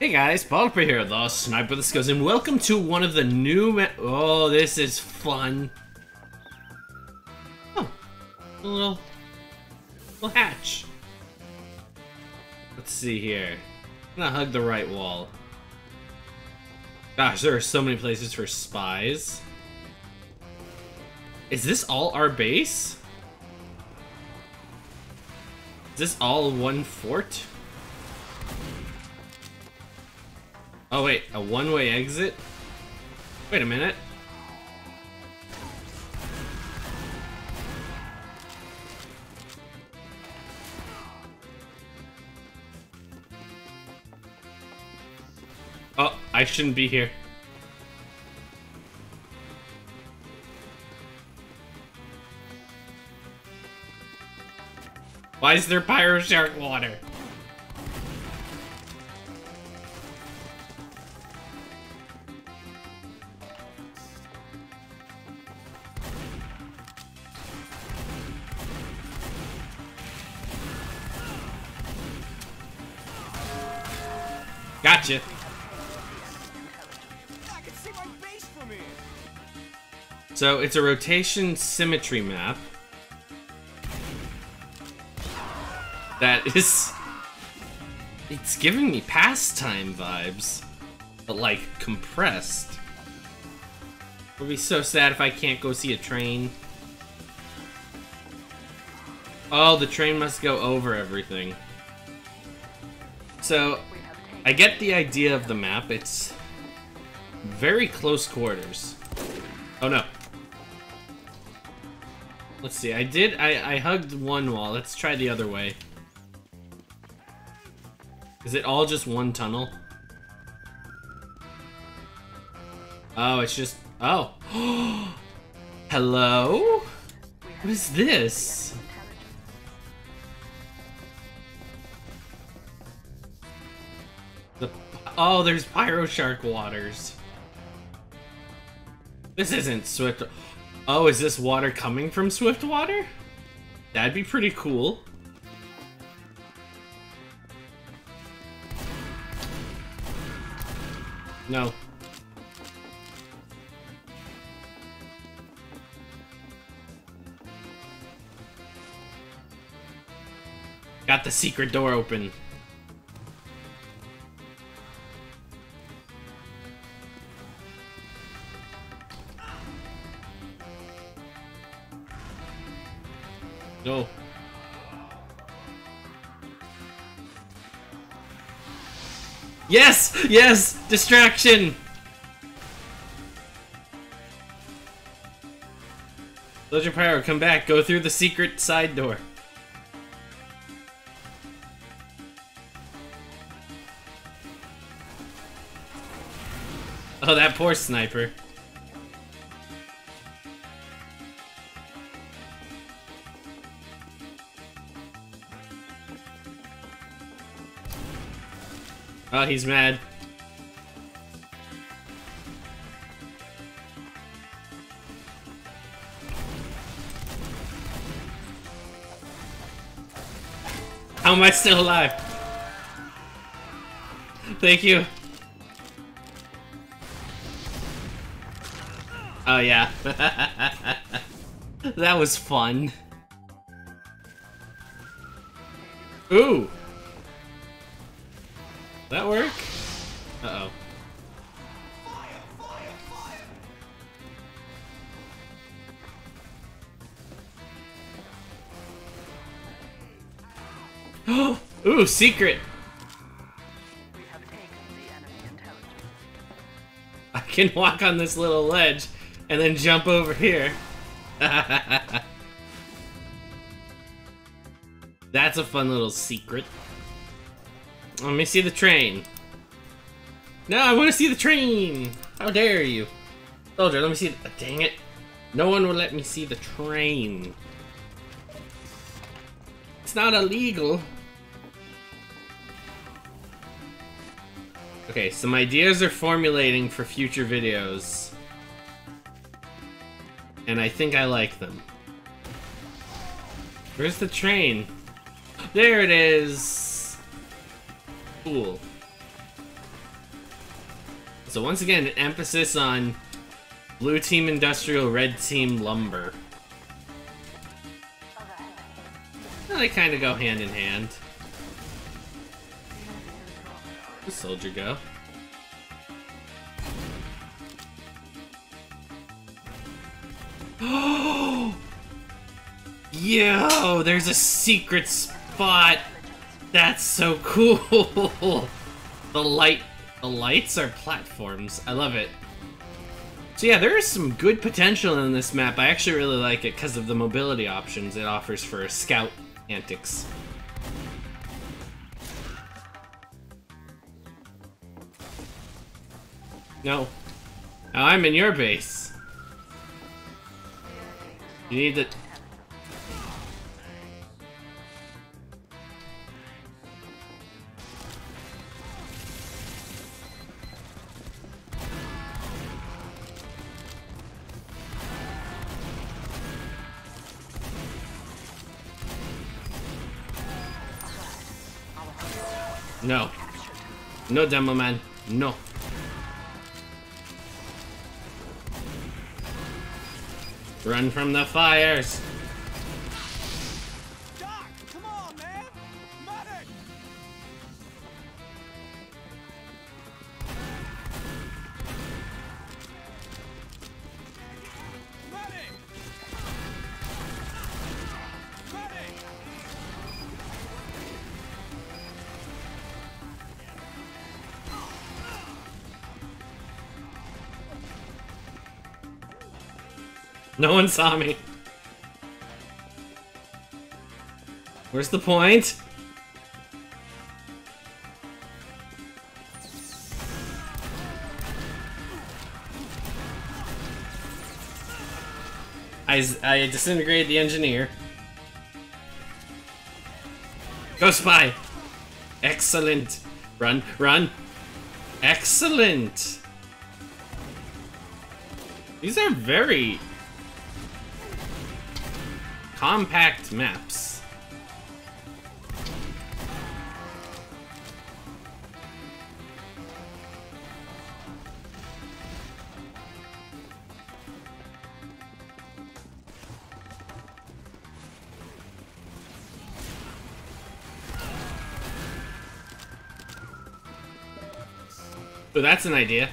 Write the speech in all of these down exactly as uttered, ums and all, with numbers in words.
Hey guys, PaulPer here, the Sniper of the Skos, and welcome to one of the new ma- Oh, this is fun. Oh, a little, little hatch. Let's see here. I'm gonna hug the right wall. Gosh, there are so many places for spies. Is this all our base? Is this all one fort? Oh wait, a one-way exit? Wait a minute. Oh, I shouldn't be here. Why is there Pyro Shark water? Gotcha. I can see my base from here. So it's a rotation symmetry map that is, it's giving me pastime vibes, but like compressed. It would be so sad if I can't go see a train. Oh, the train must go over everything. So I get the idea of the map. It's very close quarters. Oh no. Let's see. I did. I, I hugged one wall. Let's try the other way. Is it all just one tunnel? Oh, it's just. Oh. Hello? What is this? Oh, there's Pyro Shark waters. This isn't Swift. Oh, is this water coming from Swift Water? That'd be pretty cool. No. Got the secret door open. Go. Yes! Yes! Distraction! Legend Pyro, come back. Go through the secret side door. Oh, that poor sniper. Oh, he's mad. How am I still alive? Thank you. Oh, yeah. That was fun. Ooh. That work? Uh-oh. Fire, fire, fire. Oh! Ooh, secret! We have taken the enemy intelligence. I can walk on this little ledge and then jump over here. That's a fun little secret. Let me see the train. No, I want to see the train! How dare you? Soldier, let me see the- dang it. No one will let me see the train. It's not illegal. Okay, some ideas are formulating for future videos. And I think I like them. Where's the train? There it is! Cool. So once again, an emphasis on Blue Team Industrial, Red Team Lumber. Well, they kind of go hand in hand. Where'd Soldier go? Oh! Yo, there's a secret spot! That's so cool! The light, the lights are platforms. I love it. So yeah, there is some good potential in this map. I actually really like it because of the mobility options it offers for scout antics. No. Now I'm in your base. You need to... No. No, Demo Man. No. Run from the fires! Doc, come on, man. Medic. Medic. Medic. No one saw me. Where's the point? I, I disintegrated the engineer. Go spy! Excellent! Run, run! Excellent! These are very... compact maps. So that's an idea.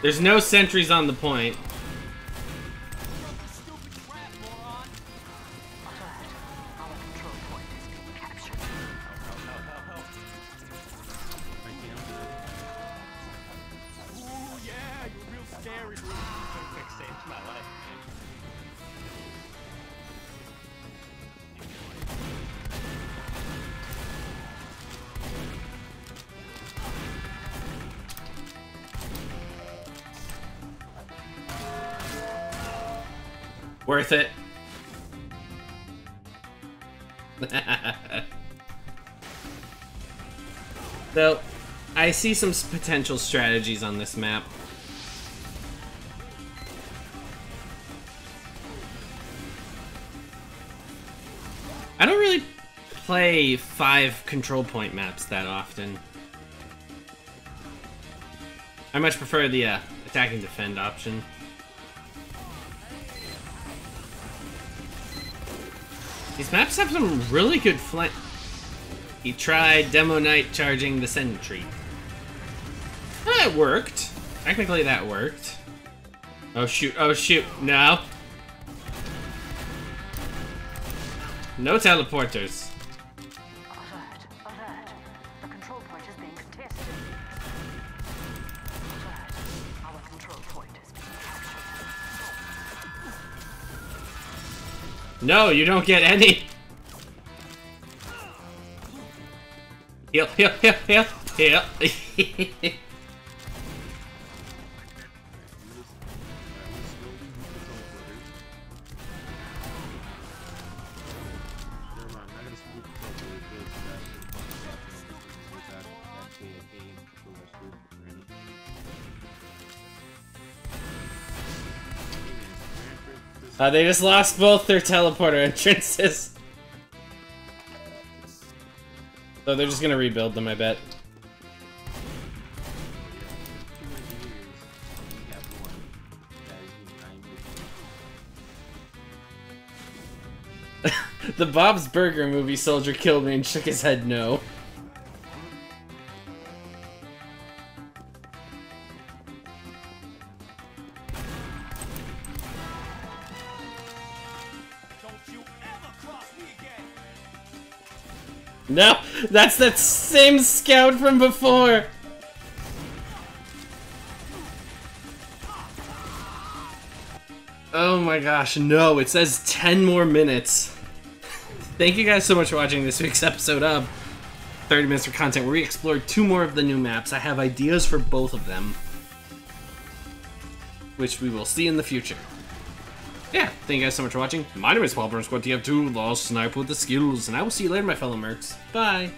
There's no sentries on the point. Worth it. Though, I see some potential strategies on this map. I don't really play five control point maps that often. I much prefer the uh, attack and defend option. These maps have some really good flank. He tried Demo Knight charging the sentry. Well, that worked. Technically that worked. Oh shoot, oh shoot, no. No teleporters. Alert, alert. The control point is being contested. Alert, our control point is being No, you don't get any! Heal, heal, heal, heal, heal. Uh, they just lost both their teleporter entrances. So they're just gonna rebuild them, I bet. The Bob's Burger movie soldier killed me and shook his head no. No, that's that same scout from before. Oh my gosh, no, it says ten more minutes. Thank you guys so much for watching this week's episode of thirty minutes for Content, where we explored two more of the new maps. I have ideas for both of them, which we will see in the future. Yeah, thank you guys so much for watching. My name is PaulPer, Squad T F two, Lost Sniper with the Skills, and I will see you later, my fellow mercs. Bye!